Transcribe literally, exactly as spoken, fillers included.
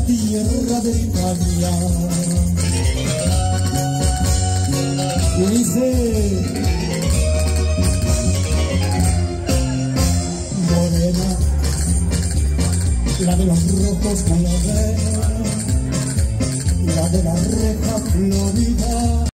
la tierra del caña. Y dice: morena, la de los rojos calaveras, la de la reja florida.